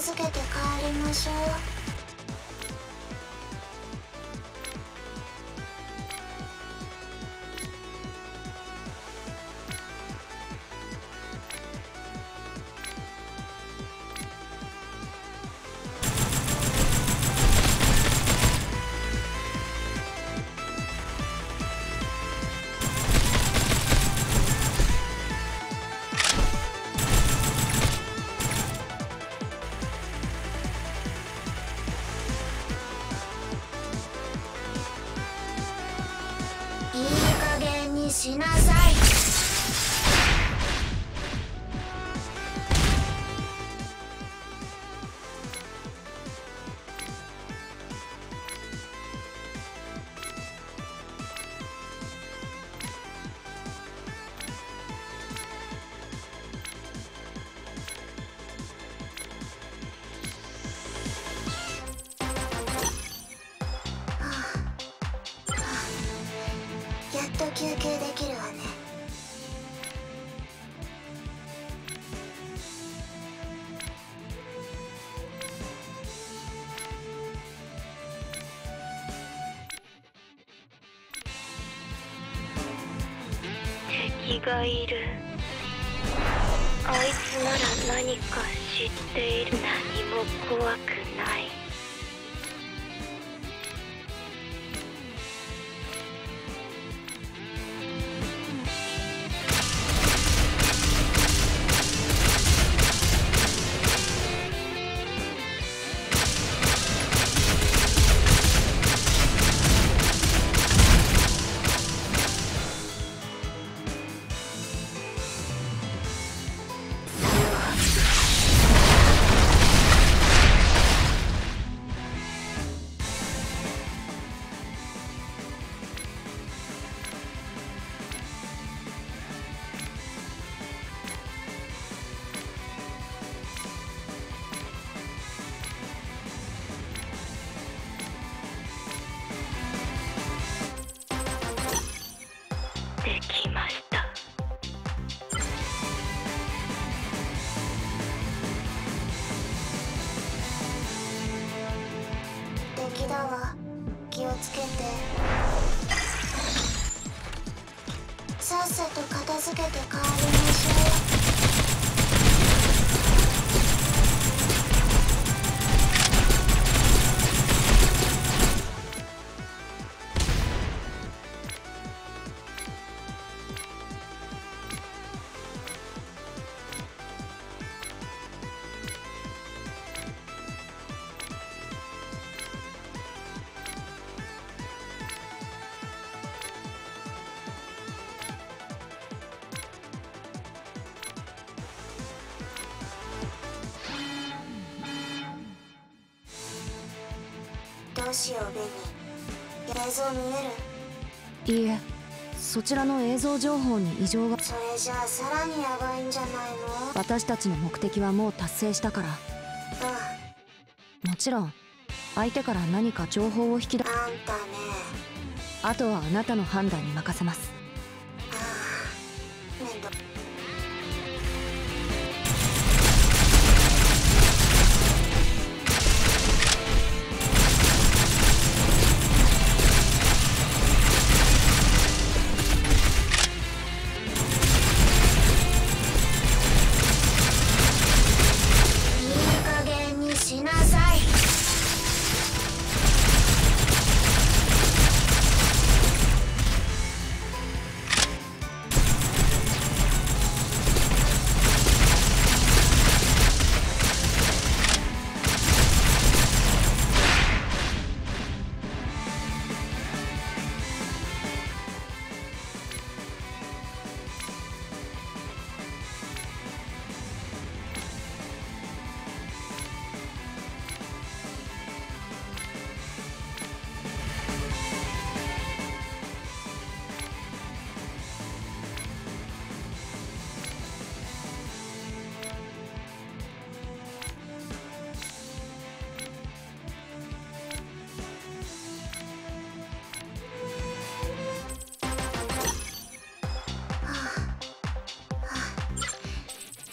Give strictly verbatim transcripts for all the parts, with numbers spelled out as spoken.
づけて帰りましょう。しなさい。やっと休憩できるわね。敵がいる。あいつなら何か知っている。何も怖くない。気をつけて。さっさと片付けて帰りましょう。どうしようベニー、映像見える？いいえ、そちらの映像情報に異常が。それじゃあさらにヤバいんじゃないの？私たちの目的はもう達成したから。ああ、もちろん相手から何か情報を引き出。あんたね。あとはあなたの判断に任せます。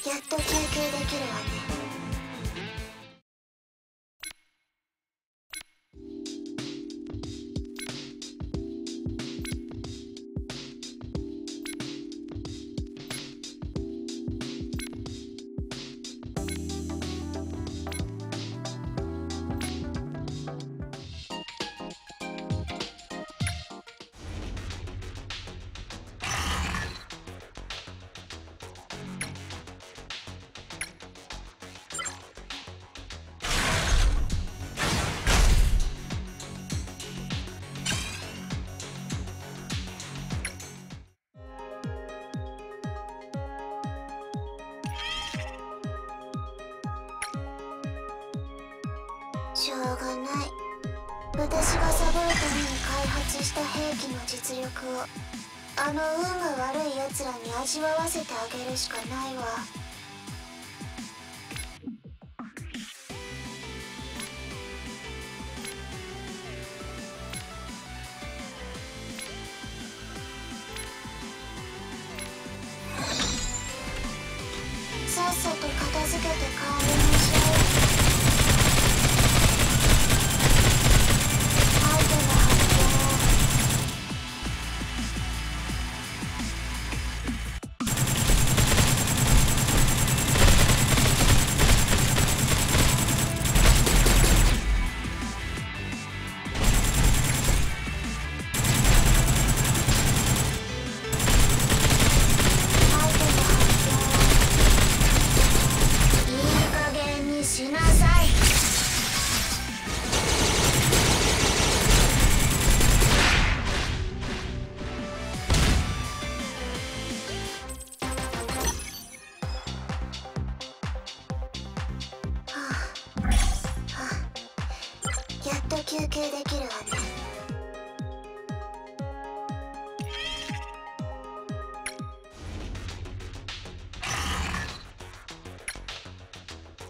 やっと休憩できるわね。しょうがない。私がサボるために開発した兵器の実力をあの運が悪いやつらに味わわせてあげるしかないわ。さっさと片付けて帰りましょう。 休憩できるわね。しょう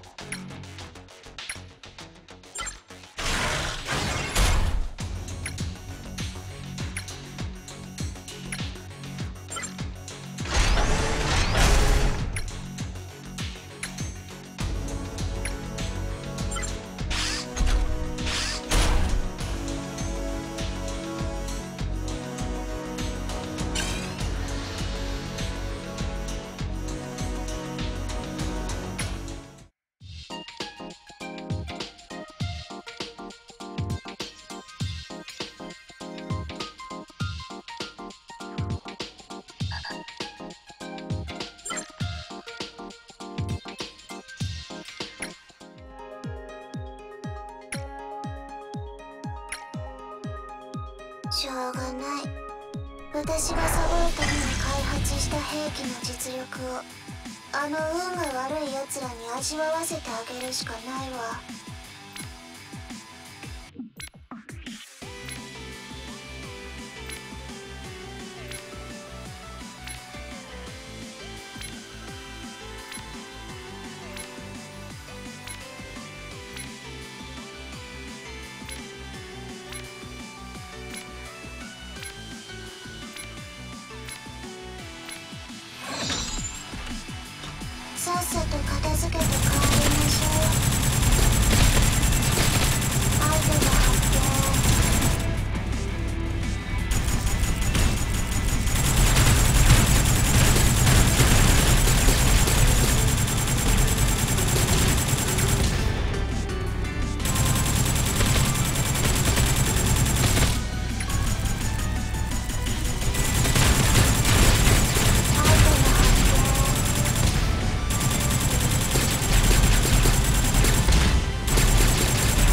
がない。私がサボるために開発した兵器の実力をあの運が悪いやつらに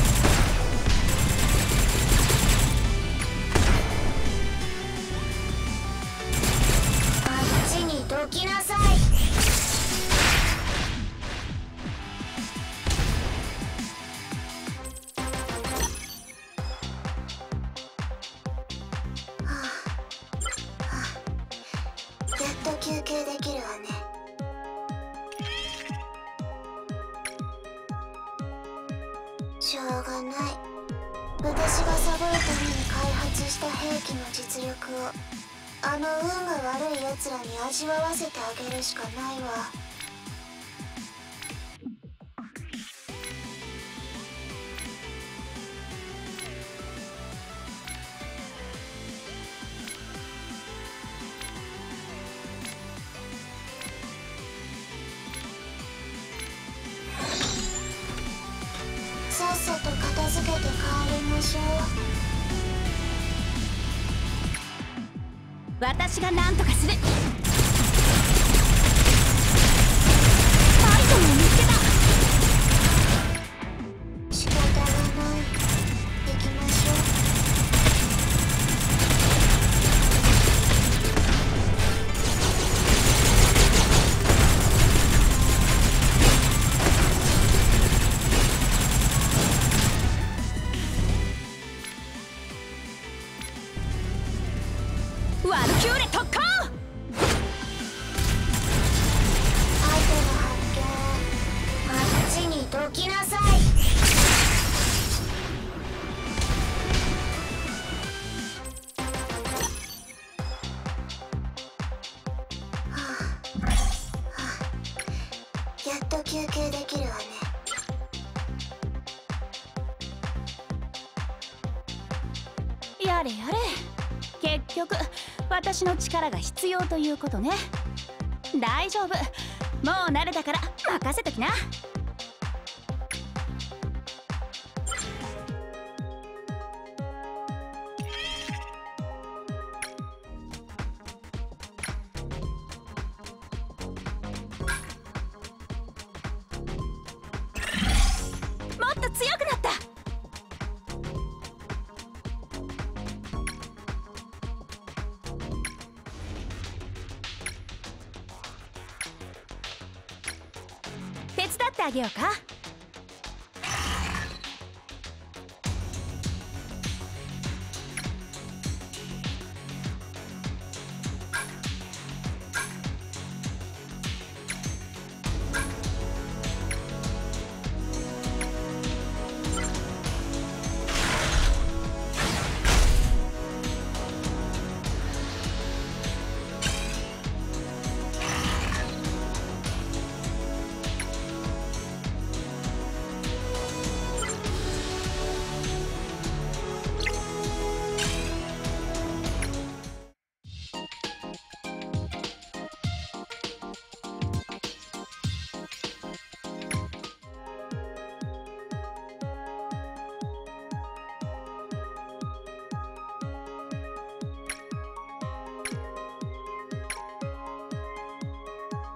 味わわせてあげるしかないわ。 さっさと片付けて帰りましょう。相手が発見。 休憩できるわね。しょうがない。私がサボるために開発した兵器の実力をあの運が悪いやつらに味わわせてあげるしかないわ。 さっさと片付けて帰りましょう。私が何とかする。バイトも見つけた。仕方がない。行きましょう。っと休憩できるわね。やれやれ、結局私の力が必要ということね。大丈夫、もう慣れたから任せときな。もっと強くなった。あげようか。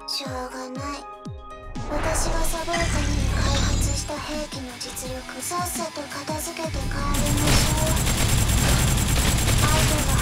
しょうがない。私がサボーズに開発した兵器の実力、さっさと片付けて帰りましょう。アイドルは